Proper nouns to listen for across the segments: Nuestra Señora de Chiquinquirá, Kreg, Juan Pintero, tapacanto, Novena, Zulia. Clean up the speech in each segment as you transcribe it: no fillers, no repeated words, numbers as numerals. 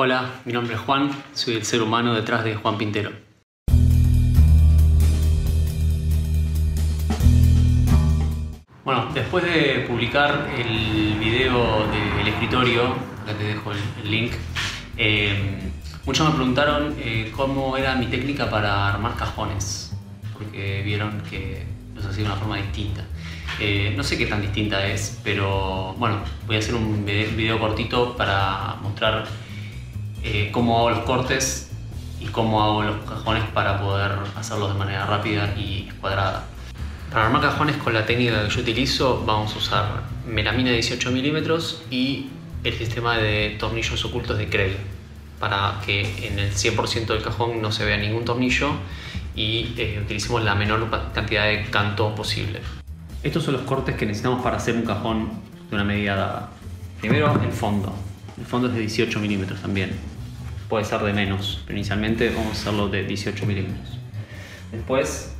Hola, mi nombre es Juan, soy el ser humano detrás de Juan Pintero. Bueno, después de publicar el video del escritorio, acá te dejo el link, muchos me preguntaron cómo era mi técnica para armar cajones, porque vieron que los hacía de una forma distinta. No sé qué tan distinta es, pero bueno, voy a hacer un video cortito para mostrar cómo hago los cortes y cómo hago los cajones para poder hacerlos de manera rápida y cuadrada. Para armar cajones con la técnica que yo utilizo vamos a usar melamina de 18 milímetros y el sistema de tornillos ocultos de Kreg para que en el 100% del cajón no se vea ningún tornillo y utilicemos la menor cantidad de canto posible. Estos son los cortes que necesitamos para hacer un cajón de una medida dada. Primero el fondo. El fondo es de 18 milímetros también. Puede ser de menos, pero inicialmente vamos a hacerlo de 18 milímetros. Después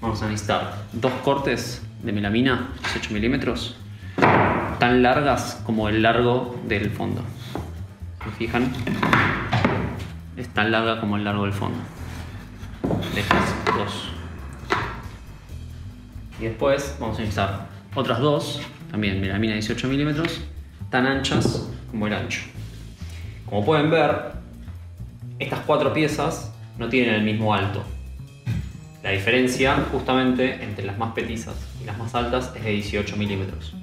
vamos a necesitar dos cortes de melamina, 18 milímetros, tan largas como el largo del fondo. ¿Se fijan? Es tan larga como el largo del fondo. De estas dos. Y después vamos a necesitar otras dos, también melamina 18 milímetros, tan anchas como el ancho. Como pueden ver, estas cuatro piezas no tienen el mismo alto. La diferencia justamente entre las más petizas y las más altas es de 18 milímetros.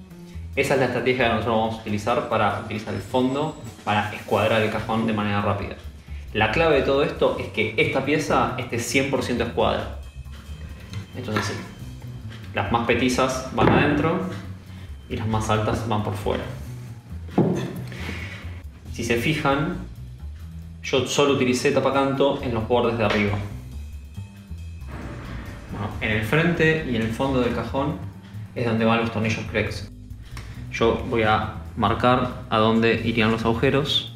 Esa es la estrategia que nosotros vamos a utilizar para utilizar el fondo, para escuadrar el cajón de manera rápida. La clave de todo esto es que esta pieza esté 100% escuadra. Esto es así. Las más petizas van adentro y las más altas van por fuera. Si se fijan, yo solo utilicé tapacanto en los bordes de arriba. Bueno, en el frente y en el fondo del cajón es donde van los tornillos Kreg. Yo voy a marcar a dónde irían los agujeros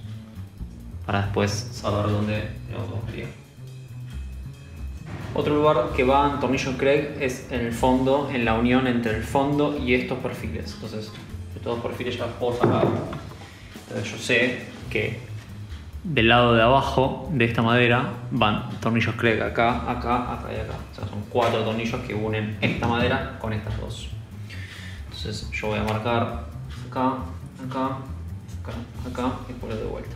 para después saber dónde los agujeros. Otro lugar que van tornillos Kreg es en el fondo, en la unión entre el fondo y estos perfiles. Entonces, estos perfiles ya los puedo sacar. Entonces yo sé que del lado de abajo de esta madera van tornillos Kreg acá, acá, acá y acá. O sea, son cuatro tornillos que unen esta madera con estas dos. Entonces yo voy a marcar acá, acá, acá, acá y poner de vuelta.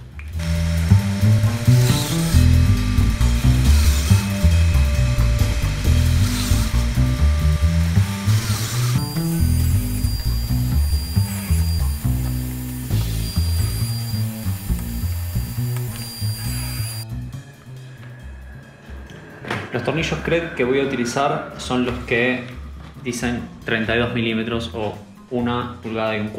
Los tornillos Kreg que voy a utilizar son los que dicen 32 milímetros o 1,1 pulgada. Las que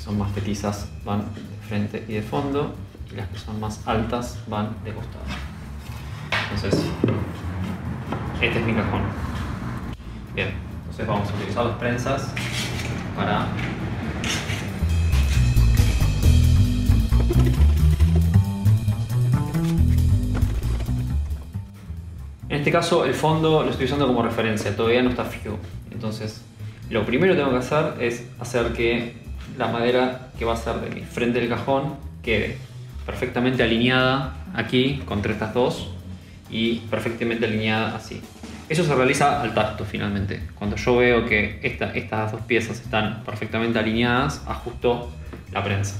son más petizas van de frente y de fondo y las que son más altas van de costado. Entonces, este es mi cajón. Bien, entonces vamos a utilizar las prensas para... En este caso el fondo lo estoy usando como referencia, todavía no está fijo. Entonces lo primero que tengo que hacer es hacer que la madera que va a ser de mi frente del cajón quede perfectamente alineada aquí contra estas dos y perfectamente alineada así. Eso se realiza al tacto finalmente. Cuando yo veo que estas dos piezas están perfectamente alineadas, ajusto la prensa.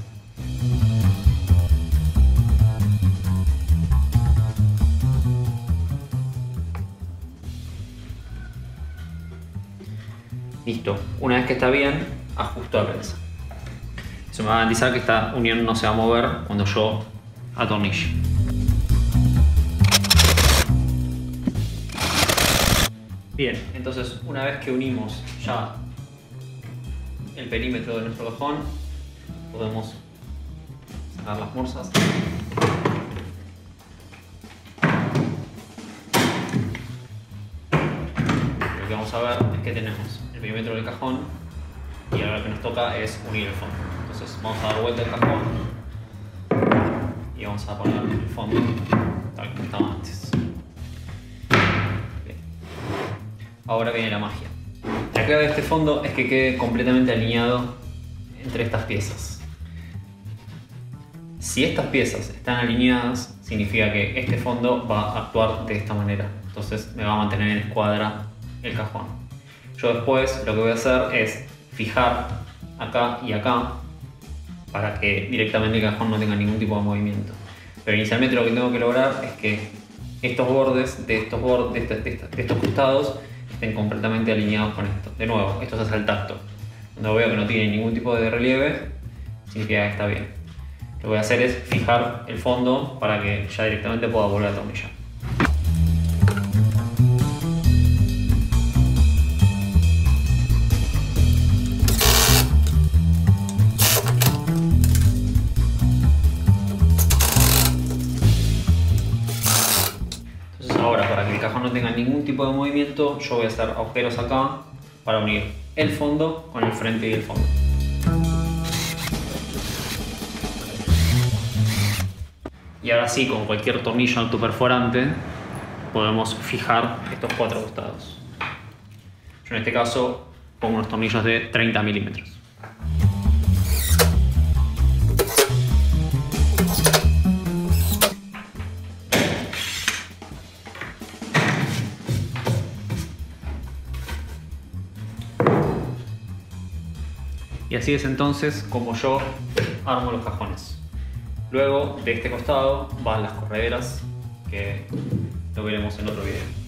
Listo, una vez que está bien, ajusto la prensa. Eso me va a garantizar que esta unión no se va a mover cuando yo atornille. Bien, entonces una vez que unimos ya el perímetro de nuestro cajón, podemos sacar las morsas. Lo que vamos a ver es que tenemos el perímetro del cajón y ahora lo que nos toca es unir el fondo. Entonces vamos a dar vuelta el cajón y vamos a poner el fondo tal como estaba antes. Bien. Ahora viene la magia. La clave de este fondo es que quede completamente alineado entre estas piezas. Si estas piezas están alineadas, significa que este fondo va a actuar de esta manera. Entonces me va a mantener en escuadra el cajón. Yo después lo que voy a hacer es fijar acá y acá para que directamente el cajón no tenga ningún tipo de movimiento. Pero inicialmente lo que tengo que lograr es que estos bordes de estos costados estén completamente alineados con esto. De nuevo, esto se hace al tacto. Cuando veo que no tiene ningún tipo de relieve, significa que está bien. Lo que voy a hacer es fijar el fondo para que ya directamente pueda volver a atornillar. Entonces ahora, para que el cajón no tenga ningún tipo de movimiento, yo voy a hacer agujeros acá para unir el fondo con el frente y el fondo. Y ahora sí, con cualquier tornillo autoperforante podemos fijar estos cuatro costados. Yo en este caso pongo unos tornillos de 30 milímetros. Y así es entonces como yo armo los cajones. Luego, de este costado van las correderas, que lo veremos en otro video.